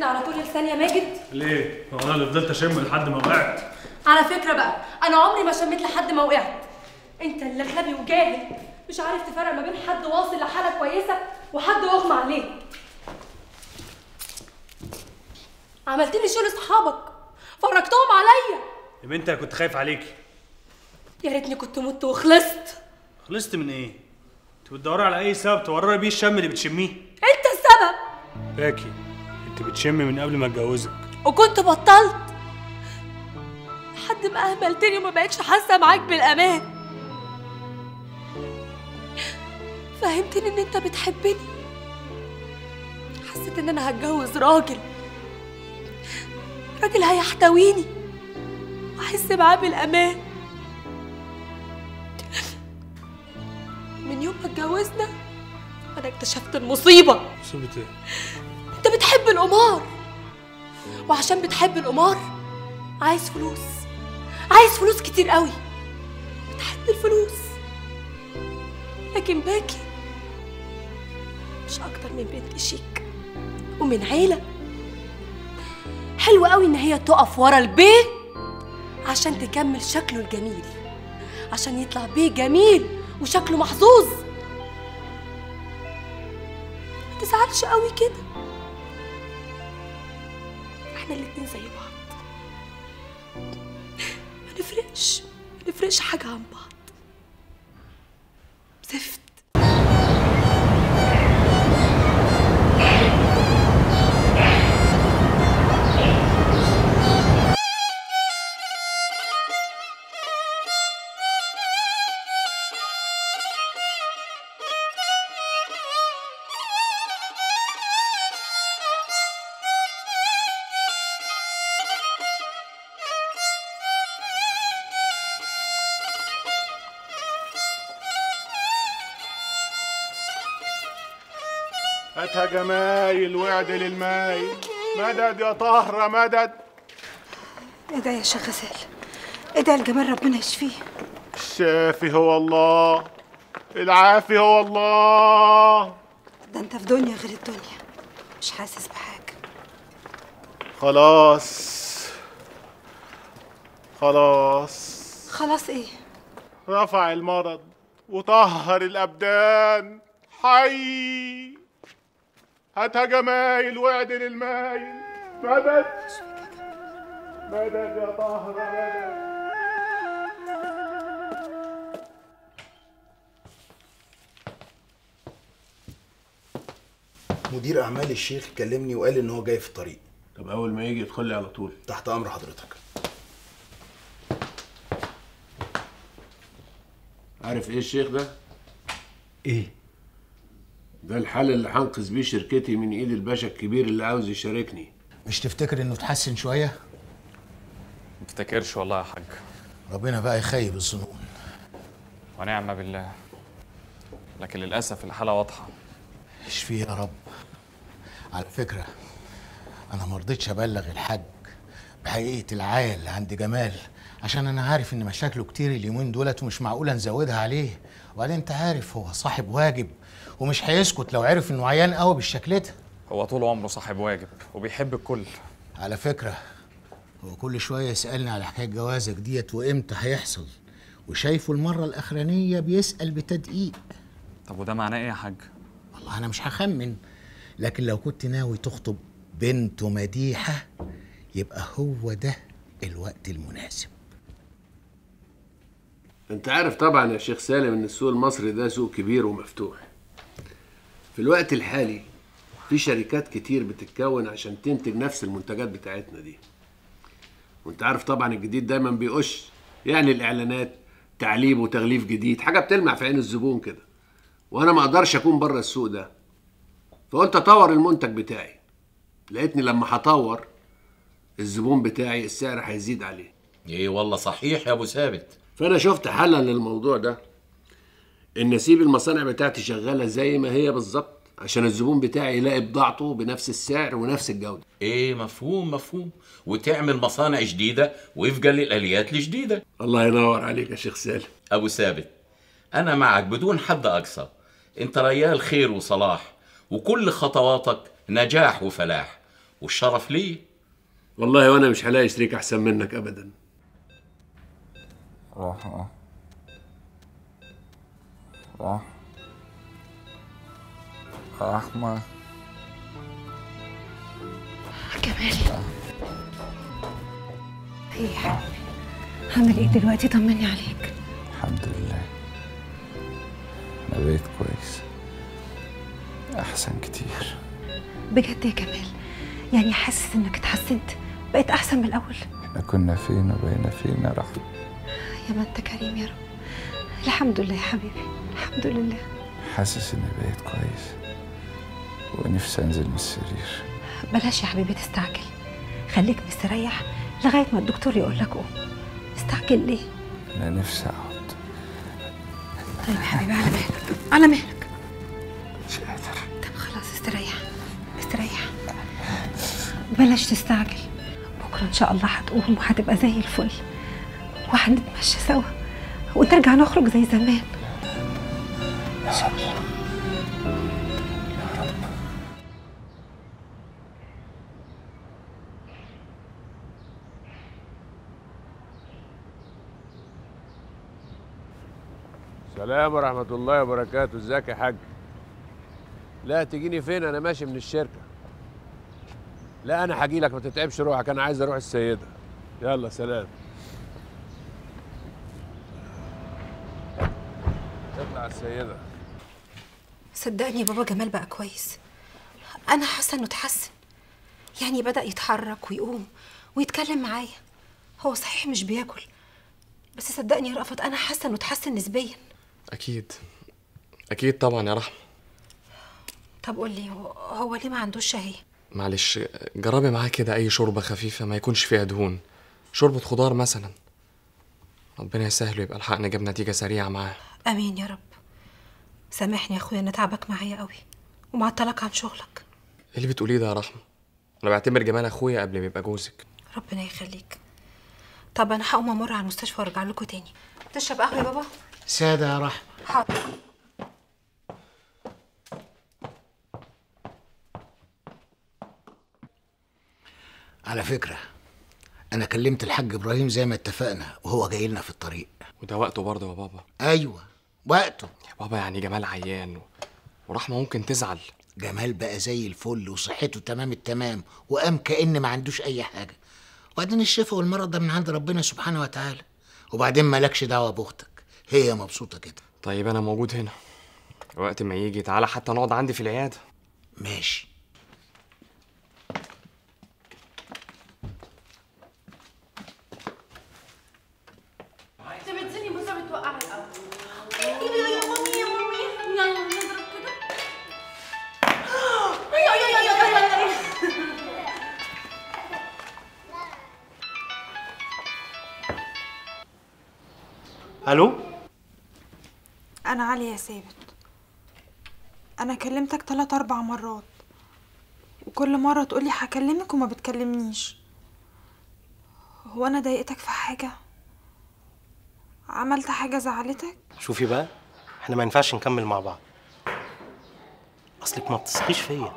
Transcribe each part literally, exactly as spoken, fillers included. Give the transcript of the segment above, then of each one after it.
بتشمنا على طول لسان يا ماجد؟ ليه؟ هو انا اللي فضلت اشم لحد ما وقعت؟ على فكره بقى انا عمري ما شميت لحد ما وقعت. انت اللي غبي وجاهل مش عارف تفرق ما بين حد واصل لحاله كويسه وحد واغمى عليك. عملت لي شو لاصحابك؟ فرجتهم عليا. يا بنتي انا كنت خايف عليكي. يا ريتني كنت مت وخلصت. خلصت من ايه؟ انت بتدوري على اي سبب تورري بيه الشم اللي بتشميه؟ انت السبب. باكي انت بتشمي من قبل ما اتجوزك وكنت بطلت لحد ما اهملتني وما بقتش حاسه معاك بالامان. فهمتني ان انت بتحبني، حسيت ان انا هتجوز راجل راجل هيحتويني واحس معاه بالامان. من يوم ما اتجوزنا انا اكتشفت المصيبه. مصيبه ايه؟ انت بتحب القمار، وعشان بتحب القمار عايز فلوس، عايز فلوس كتير قوي، بتحب الفلوس. لكن باكي مش اكتر من بنت شيك ومن عيله حلوه قوي ان هي تقف ورا البيه عشان تكمل شكله الجميل، عشان يطلع بيه جميل وشكله محظوظ. ما تزعلش قوي كده، احنا الاتنين زي بعض، ما نفرقش ما نفرقش حاجه عن بعض. زفت. هاتها جمايل واعدل المايل. مدد يا طهره مدد. ايه ده يا شيخ غزال؟ ايه ده الجمال؟ ربنا يشفيه. الشافي هو الله، العافي هو الله. ده انت في دنيا غير الدنيا، مش حاسس بحاجه. خلاص خلاص خلاص. ايه؟ رفع المرض وطهر الابدان. حي هاتها جمايل واعدل المايل. مدد مدد يا طهر مدد. مدير اعمال الشيخ كلمني وقال ان هو جاي في الطريق. طب اول ما يجي ادخل لي على طول. تحت امر حضرتك. عارف ايه الشيخ ده؟ ايه؟ ده الحل اللي هنقذ بيه شركتي من ايد الباشا الكبير اللي عاوز يشاركني. مش تفتكر انه اتحسن شويه؟ ما افتكرش والله يا حاج. ربنا بقى يخيب الظنون. ونعم بالله. لكن للاسف الحاله واضحه. اشفيه يا رب. على فكره انا ما رضيتش ابلغ الحاج بحقيقه العايل اللي عند جمال، عشان انا عارف ان مشاكله كتير اليومين دولت ومش معقوله نزودها عليه. وبعدين انت عارف هو صاحب واجب ومش هيسكت لو عرف انه عيان قوي بالشكل ده. هو طول عمره صاحب واجب وبيحب الكل. على فكره هو كل شويه يسالني على حكايه جوازك ديت وامتى هيحصل، وشايفه المره الاخرانيه بيسال بتدقيق. طب وده معناه ايه يا حاج؟ والله انا مش هخمن، لكن لو كنت ناوي تخطب بنت مديحه يبقى هو ده الوقت المناسب. انت عارف طبعا يا شيخ سالم ان السوق المصري ده سوق كبير ومفتوح. في الوقت الحالي في شركات كتير بتتكون عشان تنتج نفس المنتجات بتاعتنا دي. وانت عارف طبعا الجديد دايما بيقش، يعني الاعلانات تعليب وتغليف جديد، حاجه بتلمع في عين الزبون كده. وانا ما اقدرش اكون بره السوق ده، فقلت اطور المنتج بتاعي. لقيتني لما هطور الزبون بتاعي السعر هيزيد عليه. ايه والله صحيح يا ابو ثابت. فانا شفت حل للموضوع ده، ان اسيب المصانع بتاعتي شغاله زي ما هي بالظبط عشان الزبون بتاعي يلاقي بضاعته بنفس السعر ونفس الجوده. ايه مفهوم مفهوم. وتعمل مصانع جديده ويفجل الاليات الجديده. الله ينور عليك يا شيخ سالم. ابو ثابت انا معك بدون حد اقصى، انت ريال خير وصلاح وكل خطواتك نجاح وفلاح، والشرف لي والله. وانا مش هلاقي شريك احسن منك ابدا. راح اه راح رحمة جمالي. ايه يا حبيبي عامل ايه دلوقتي؟ طمني عليك. الحمد لله انا بقيت كويس احسن كتير بجد يا جمال. يعني حاسس انك اتحسنت، بقيت احسن من الاول. احنا كنا فين وبقينا فين يا رحمة؟ يا ما انت كريم يا رب. الحمد لله يا حبيبي الحمد لله. حاسس اني بقيت كويس ونفسي انزل من السرير. بلاش يا حبيبي تستعجل، خليك مستريح لغايه ما الدكتور يقول لك قوم. استعجل ليه؟ انا نفسي اقعد. طيب يا حبيبي على مهلك على مهلك. مش قادر. طب خلاص استريح استريح بلاش تستعجل. بكره ان شاء الله هتقوم وهتبقى زي الفل وهنتمشى سوا وترجع نخرج زي زمان يا رب. السلام ورحمة الله وبركاته. ازيك يا حاج؟ لا تجيني فين؟ أنا ماشي من الشركة. لا أنا هاجي لك ما تتعبش روحك، أنا عايز أروح السيدة. يلا سلام. اطلع السيدة. صدقني بابا جمال بقى كويس. أنا حاسة إنه اتحسن. يعني بدأ يتحرك ويقوم ويتكلم معايا. هو صحيح مش بياكل بس صدقني يا رأفت أنا حاسة إنه اتحسن نسبيا. أكيد أكيد طبعا يا رحمة. طب قول لي هو ليه ما عندوش شهية؟ معلش جربي معاه كده أي شوربة خفيفة ما يكونش فيها دهون، شوربة خضار مثلا. ربنا يسهله يبقى الحقنا جاب نتيجة سريعة معاه. آمين يا رب. سامحني يا أخويا إن تعبك معايا قوي ومعطلك عن شغلك. إيه اللي بتقوليه ده يا رحمة؟ أنا بعتبر جمال أخويا قبل ما يبقى جوزك. ربنا يخليك. طب أنا هقوم أمر على المستشفى وأرجع لكم تاني. تشرب قهوة يا بابا؟ سادة يا رحمة. حاضر. على فكرة أنا كلمت الحاج إبراهيم زي ما اتفقنا وهو جاي لنا في الطريق. وده وقته برضه يا بابا. أيوه وقته يا بابا. يعني جمال عيان ورحمة ممكن تزعل. جمال بقى زي الفل وصحته تمام التمام وقام كأن ما عندوش أي حاجة. وبعدين الشفاء والمرض ده من عند ربنا سبحانه وتعالى. وبعدين مالكش دعوه باختك، هي مبسوطه كده. طيب انا موجود هنا وقت ما يجي تعالى حتى نقعد عندي في العياده. ماشي. انت بتزني موزه بتوقع الاول. ايوه يا مامي يا مامي يلا نضرب كده. ايوه ايوه ايوه ايوه الو. انا عليا يا ثابت. انا كلمتك تلات اربع مرات وكل مره تقولي هكلمك وما بتكلمنيش. هو انا ضايقتك في حاجه؟ عملت حاجه زعلتك؟ شوفي بقى احنا ما ينفعش نكمل مع بعض. اصلك ما بتثقيش فيا،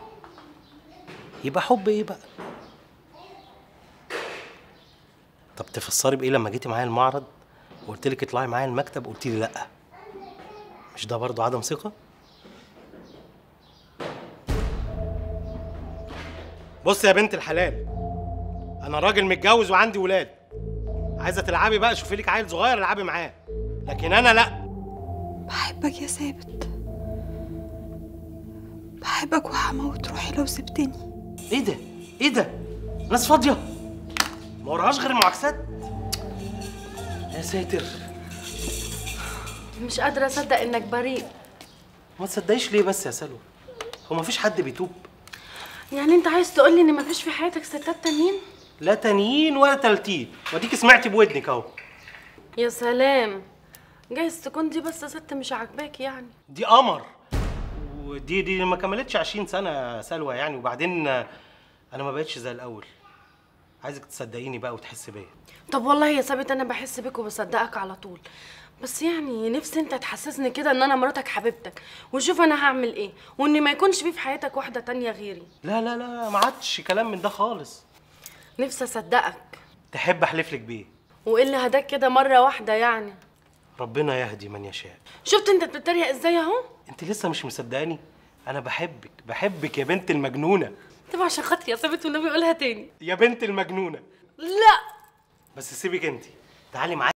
يبقى حب ايه بقى؟ طب تفسري بايه لما جيتي معايا المعرض وقلت لك اطلعي معايا المكتب وقلت لي لا؟ مش ده برضه عدم ثقه؟ بص يا بنت الحلال، انا راجل متجوز وعندي ولاد. عايزه تلعبي بقى شوفي لك عيل صغير العبي معاه، لكن انا لا. بحبك يا ثابت، بحبك وهموت روحي لو سبتني. ايه ده ايه ده؟ ناس فاضيه ما وراهاش غير معاكسات. يا ساتر مش قادرة أصدق إنك بريء. ما تصدقيش ليه بس يا سلوى؟ هو مفيش حد بيتوب؟ يعني أنت عايز تقول لي إن مفيش في حياتك ستات تانيين؟ لا تانيين ولا تالتين، وأديكي سمعتي بودنك أهو. يا سلام، جايز تكون دي بس ست مش عاجباك يعني. دي قمر، ودي دي ما كملتش عشرين سنة يا سلوى يعني. وبعدين أنا ما بقتش زي الأول. عايزك تصدقيني بقى وتحس بيا. طب والله يا ثابت انا بحس بيك وبصدقك على طول، بس يعني نفسي انت تحسسني كده ان انا مراتك حبيبتك، وشوف انا هعمل ايه، وان ما يكونش فيه في حياتك واحده تانية غيري. لا لا لا ما عادش كلام من ده خالص. نفسي اصدقك. تحب احلفلك بيه؟ وايه اللي هداك كده مره واحده يعني؟ ربنا يهدي من يشاء. شفت انت بتتريق ازاي اهو؟ انت لسه مش مصدقاني؟ انا بحبك بحبك يا بنت المجنونه. طب عشان خاطري يا صابت والنبي قولها تاني. يا بنت المجنونه. لا بس سيبك انت، تعالي معايا.